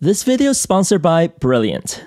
This video is sponsored by Brilliant.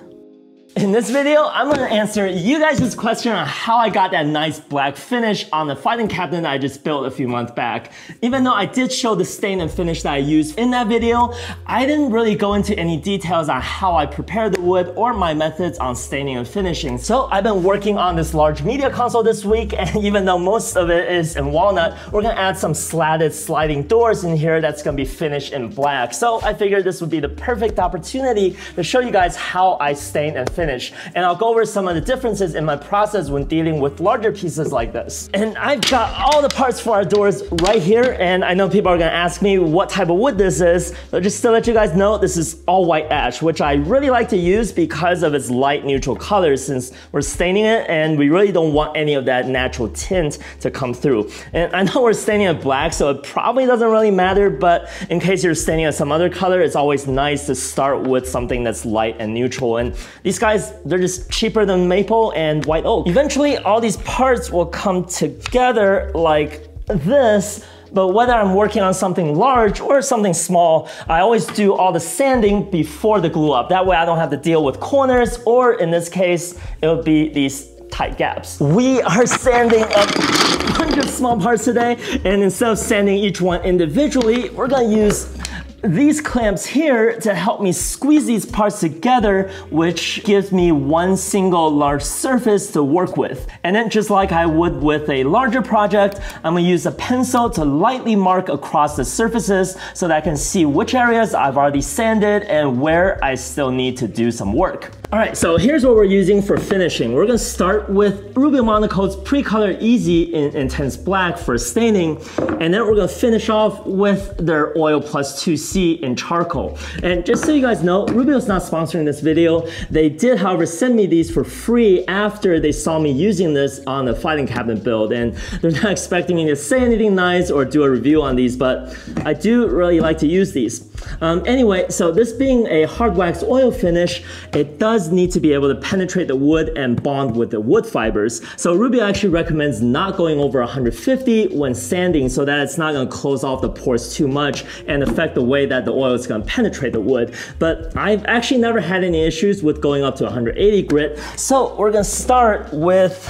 In this video, I'm gonna answer you guys' question on how I got that nice black finish on the filing cabinet I just built a few months back. Even though I did show the stain and finish that I used in that video, I didn't really go into any details on how I prepared the wood or my methods on staining and finishing. So I've been working on this large media console this week, and even though most of it is in walnut, we're gonna add some slatted sliding doors in here that's gonna be finished in black. So I figured this would be the perfect opportunity to show you guys how I stain and finish. And I'll go over some of the differences in my process when dealing with larger pieces like this. And I've got all the parts for our doors right here, and I know people are gonna ask me what type of wood this is, so just to let you guys know, this is all white ash, which I really like to use because of its light neutral colors, since we're staining it and we really don't want any of that natural tint to come through. And I know we're staining it black, so it probably doesn't really matter, but in case you're staining it some other color, it's always nice to start with something that's light and neutral. And these guys, they're just cheaper than maple and white oak. Eventually, all these parts will come together like this, but whether I'm working on something large or something small, I always do all the sanding before the glue up. That way I don't have to deal with corners, or in this case, it would be these tight gaps. We are sanding up a bunch of small parts today, and instead of sanding each one individually, we're gonna use these clamps here to help me squeeze these parts together, which gives me one single large surface to work with. And then just like I would with a larger project, I'm gonna use a pencil to lightly mark across the surfaces so that I can see which areas I've already sanded and where I still need to do some work. All right, so here's what we're using for finishing. We're gonna start with Rubio Monocoat's Pre-Color Easy in Intense Black for staining, and then we're gonna finish off with their Oil Plus 2C in Charcoal. And just so you guys know, Rubio's not sponsoring this video. They did, however, send me these for free after they saw me using this on the filing cabinet build, and they're not expecting me to say anything nice or do a review on these, but I do really like to use these. Anyway, so this being a hard wax oil finish, it does need to be able to penetrate the wood and bond with the wood fibers. So Rubio actually recommends not going over 150 when sanding, so that it's not going to close off the pores too much and affect the way that the oil is going to penetrate the wood. But I've actually never had any issues with going up to 180 grit. So we're going to start with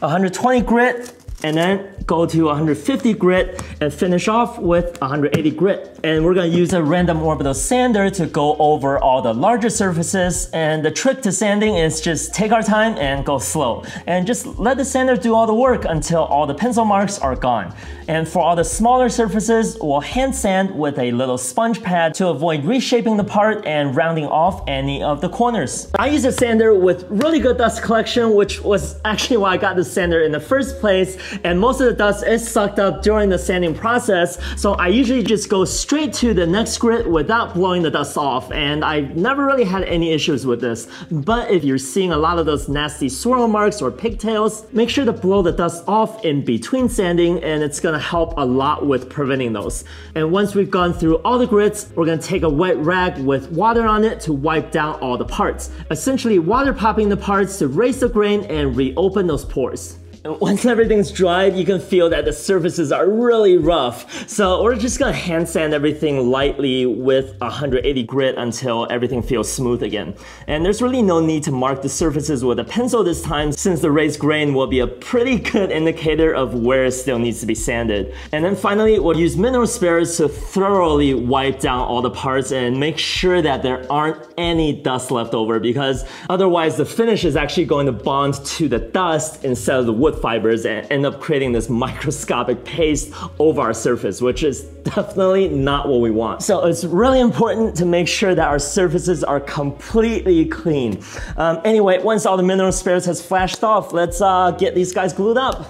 120 grit, and then go to 150 grit and finish off with 180 grit. And we're gonna use a random orbital sander to go over all the larger surfaces. And the trick to sanding is just take our time and go slow. And just let the sander do all the work until all the pencil marks are gone. And for all the smaller surfaces, we'll hand sand with a little sponge pad to avoid reshaping the part and rounding off any of the corners. I use a sander with really good dust collection, which was actually why I got this sander in the first place. And most of the dust is sucked up during the sanding process, so I usually just go straight to the next grit without blowing the dust off, and I've never really had any issues with this. But if you're seeing a lot of those nasty swirl marks or pigtails, make sure to blow the dust off in between sanding, and it's gonna help a lot with preventing those. And once we've gone through all the grits, we're gonna take a wet rag with water on it to wipe down all the parts. Essentially water popping the parts to raise the grain and reopen those pores. Once everything's dried, you can feel that the surfaces are really rough. So we're just gonna hand sand everything lightly with 180 grit until everything feels smooth again. And there's really no need to mark the surfaces with a pencil this time, since the raised grain will be a pretty good indicator of where it still needs to be sanded. And then finally, we'll use mineral spares to thoroughly wipe down all the parts and make sure that there aren't any dust left over, because otherwise the finish is actually going to bond to the dust instead of the wood fibers and end up creating this microscopic paste over our surface, which is definitely not what we want. So it's really important to make sure that our surfaces are completely clean. Anyway, once all the mineral spares has flashed off, let's get these guys glued up.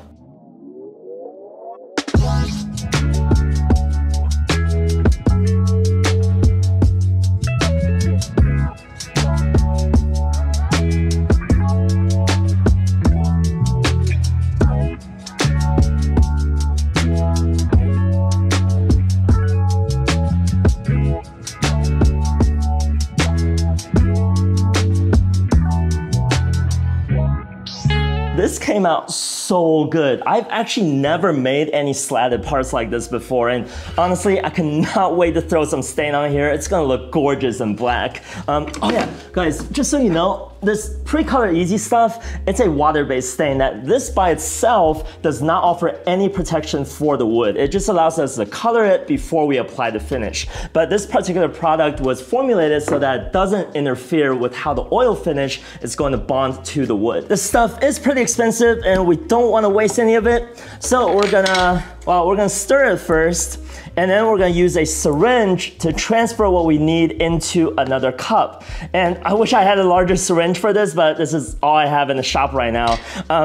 this came out so good. I've actually never made any slatted parts like this before, and honestly, I cannot wait to throw some stain on here. It's gonna look gorgeous and black. Oh yeah, guys, just so you know, this Pre-Color Easy stuff, it's a water-based stain that this by itself does not offer any protection for the wood. It just allows us to color it before we apply the finish. But this particular product was formulated so that it doesn't interfere with how the oil finish is going to bond to the wood. This stuff is pretty expensive and we don't want to waste any of it. So we're gonna stir it first, and then we're gonna use a syringe to transfer what we need into another cup. And I wish I had a larger syringe for this, but this is all I have in the shop right now.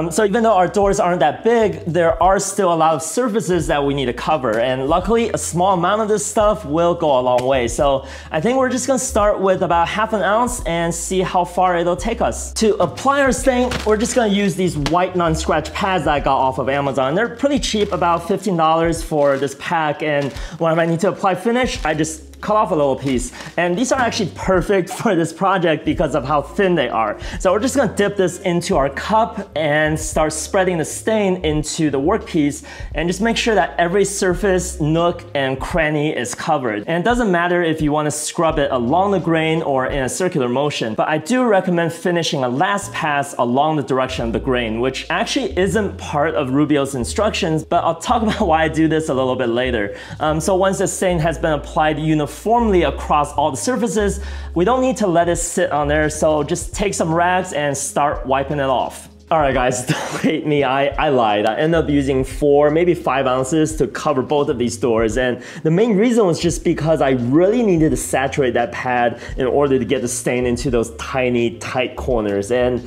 So even though our doors aren't that big, there are still a lot of surfaces that we need to cover. And luckily, a small amount of this stuff will go a long way. So I think we're just gonna start with about half an ounce and see how far it'll take us. To apply our stain, we're just gonna use these white non-scratch pads that I got off of Amazon. They're pretty cheap, about $15 for this pack. And when I need to apply finish, I just cut off a little piece. And these are actually perfect for this project because of how thin they are. So we're just gonna dip this into our cup and start spreading the stain into the workpiece, and just make sure that every surface, nook, and cranny is covered. And it doesn't matter if you wanna scrub it along the grain or in a circular motion, but I do recommend finishing a last pass along the direction of the grain, which actually isn't part of Rubio's instructions, but I'll talk about why I do this a little bit later. So once the stain has been applied uniformly across all the surfaces, we don't need to let it sit on there, so just take some rags and start wiping it off. Alright guys, don't hate me, I lied. I ended up using 4, maybe 5 ounces to cover both of these doors, and the main reason was just because I really needed to saturate that pad in order to get the stain into those tiny, tight corners. And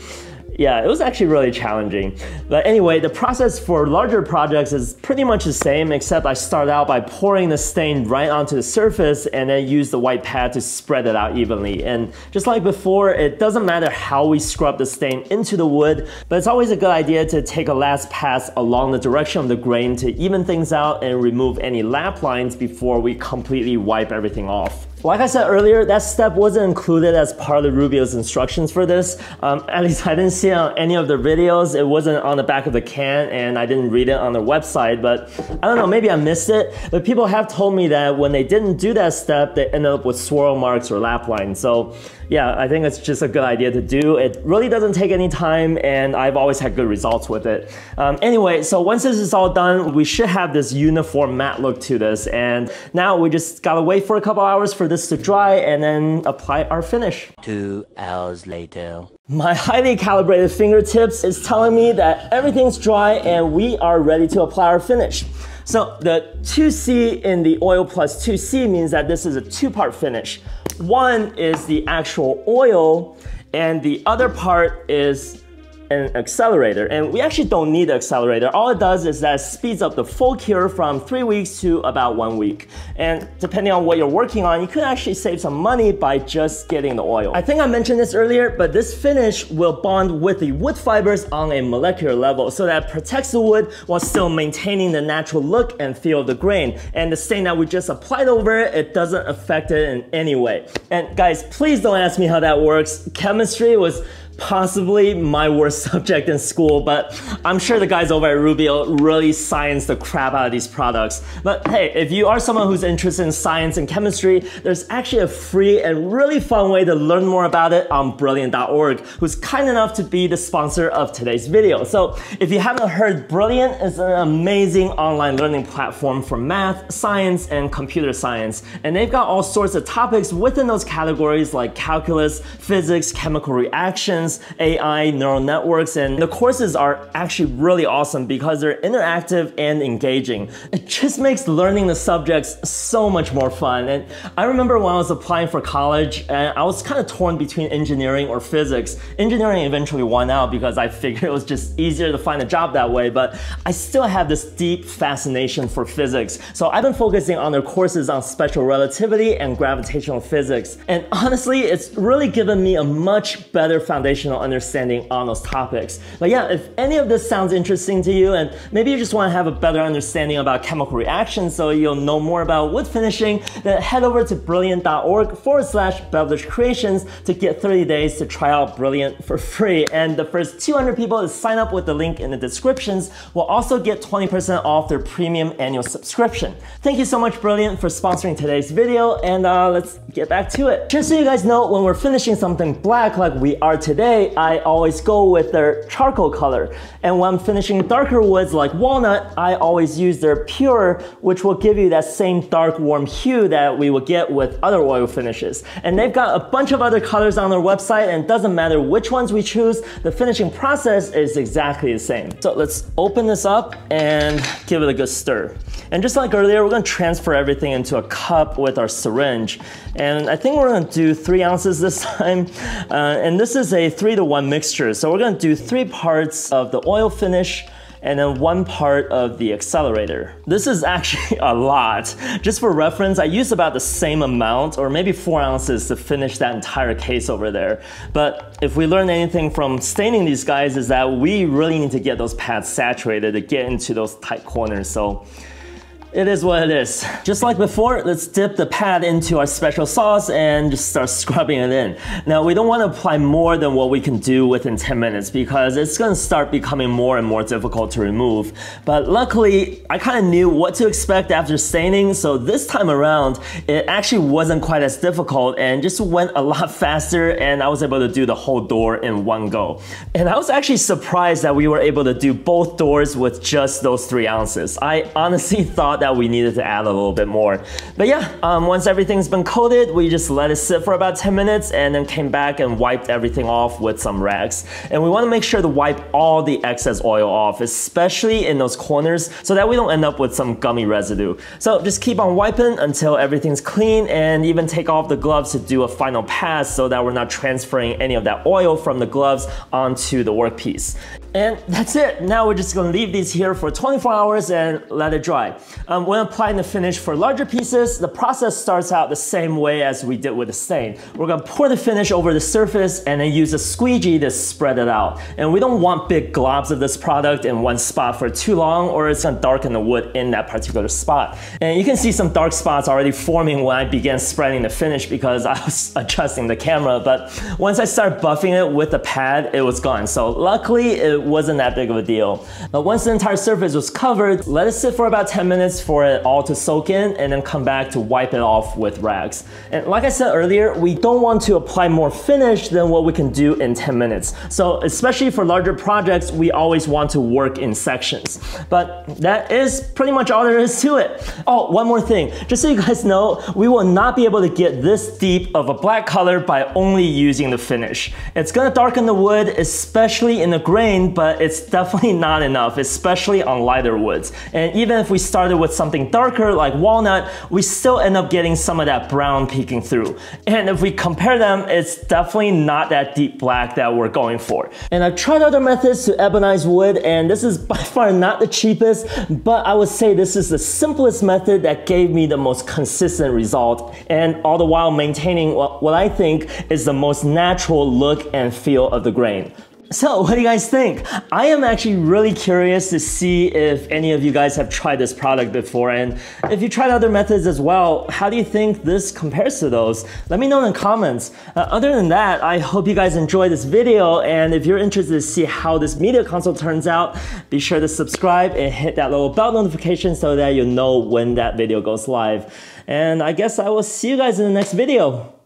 yeah, it was actually really challenging. But anyway, the process for larger projects is pretty much the same, except I start out by pouring the stain right onto the surface and then use the white pad to spread it out evenly. And just like before, it doesn't matter how we scrub the stain into the wood, but it's always a good idea to take a last pass along the direction of the grain to even things out and remove any lap lines before we completely wipe everything off. Like I said earlier, that step wasn't included as part of Rubio's instructions for this. At least I didn't see it on any of their videos. It wasn't on the back of the can, and I didn't read it on their website, but I don't know, maybe I missed it. But people have told me that when they didn't do that step, they ended up with swirl marks or lap lines. So yeah, I think it's just a good idea to do. It really doesn't take any time, and I've always had good results with it. Anyway, so once this is all done, we should have this uniform matte look to this. And now we just gotta wait for a couple hours for this to dry and then apply our finish. 2 hours later. My highly calibrated fingertips is telling me that everything's dry and we are ready to apply our finish. So the 2C in the Oil Plus 2C means that this is a two-part finish. One is the actual oil and the other part is an accelerator. And we actually don't need the accelerator. All it does is that it speeds up the full cure from 3 weeks to about 1 week. And depending on what you're working on, you could actually save some money by just getting the oil. I think I mentioned this earlier, but this finish will bond with the wood fibers on a molecular level, so that it protects the wood while still maintaining the natural look and feel of the grain. And the stain that we just applied over it, it doesn't affect it in any way. And guys, please don't ask me how that works. Chemistry was possibly my worst subject in school, but I'm sure the guys over at Rubio really science the crap out of these products. But hey, if you are someone who's interested in science and chemistry, there's actually a free and really fun way to learn more about it on Brilliant.org, who's kind enough to be the sponsor of today's video. So if you haven't heard, Brilliant is an amazing online learning platform for math, science, and computer science. And they've got all sorts of topics within those categories like calculus, physics, chemical reactions, AI, neural networks, and the courses are actually really awesome because they're interactive and engaging. It just makes learning the subjects so much more fun. And I remember when I was applying for college, and I was kind of torn between engineering or physics. Engineering eventually won out because I figured it was just easier to find a job that way, but I still have this deep fascination for physics. So I've been focusing on their courses on special relativity and gravitational physics. And honestly, it's really given me a much better foundation additional understanding on those topics. But yeah, if any of this sounds interesting to you, and maybe you just want to have a better understanding about chemical reactions so you'll know more about wood finishing, then head over to brilliant.org/Bevelish Creations to get 30 days to try out Brilliant for free. And the first 200 people to sign up with the link in the descriptions will also get 20% off their premium annual subscription. Thank you so much, Brilliant, for sponsoring today's video, and let's get back to it. Just so you guys know, when we're finishing something black like we are today, I always go with their charcoal color. And when I'm finishing darker woods like walnut, I always use their pure, which will give you that same dark warm hue that we will get with other oil finishes. And they've got a bunch of other colors on their website, and it doesn't matter which ones we choose, the finishing process is exactly the same. So let's open this up and give it a good stir. And just like earlier, we're gonna transfer everything into a cup with our syringe. And I think we're gonna do 3 ounces this time. And this is a 3-to-1 mixture. So we're gonna do 3 parts of the oil finish and then 1 part of the accelerator. This is actually a lot. Just for reference, I used about the same amount, or maybe 4 ounces, to finish that entire case over there. But if we learn anything from staining these guys, is that we really need to get those pads saturated to get into those tight corners. So it is what it is. Just like before, let's dip the pad into our special sauce and just start scrubbing it in. Now, we don't want to apply more than what we can do within 10 minutes because it's going to start becoming more and more difficult to remove. But luckily, I kind of knew what to expect after staining, so this time around, it actually wasn't quite as difficult and just went a lot faster, and I was able to do the whole door in 1 go. And I was actually surprised that we were able to do both doors with just those 3 ounces. I honestly thought that we needed to add a little bit more. But yeah, once everything's been coated, we just let it sit for about 10 minutes and then came back and wiped everything off with some rags. And we want to make sure to wipe all the excess oil off, especially in those corners, so that we don't end up with some gummy residue. So just keep on wiping until everything's clean, and even take off the gloves to do a final pass so that we're not transferring any of that oil from the gloves onto the workpiece. And that's it. Now we're just gonna leave these here for 24 hours and let it dry. When applying the finish for larger pieces, the process starts out the same way as we did with the stain. We're gonna pour the finish over the surface and then use a squeegee to spread it out. And we don't want big globs of this product in one spot for too long, or it's gonna darken the wood in that particular spot. And you can see some dark spots already forming when I began spreading the finish because I was adjusting the camera, but once I started buffing it with the pad, it was gone. So luckily, it wasn't that big of a deal. But once the entire surface was covered, let it sit for about 10 minutes for it all to soak in, and then come back to wipe it off with rags. And like I said earlier, we don't want to apply more finish than what we can do in 10 minutes. So especially for larger projects, we always want to work in sections. But that is pretty much all there is to it. Oh, one more thing, just so you guys know, we will not be able to get this deep of a black color by only using the finish. It's gonna darken the wood, especially in the grain, but it's definitely not enough, especially on lighter woods. And even if we started with something darker like walnut, we still end up getting some of that brown peeking through. And if we compare them, it's definitely not that deep black that we're going for. And I've tried other methods to ebonize wood, and this is by far not the cheapest, but I would say this is the simplest method that gave me the most consistent result, and all the while maintaining what I think is the most natural look and feel of the grain. So what do you guys think? I am actually really curious to see if any of you guys have tried this product before, and if you tried other methods as well, how do you think this compares to those? Let me know in the comments. Other than that, I hope you guys enjoyed this video, and if you're interested to see how this media console turns out, be sure to subscribe and hit that little bell notification so that you'll know when that video goes live. And I guess I will see you guys in the next video.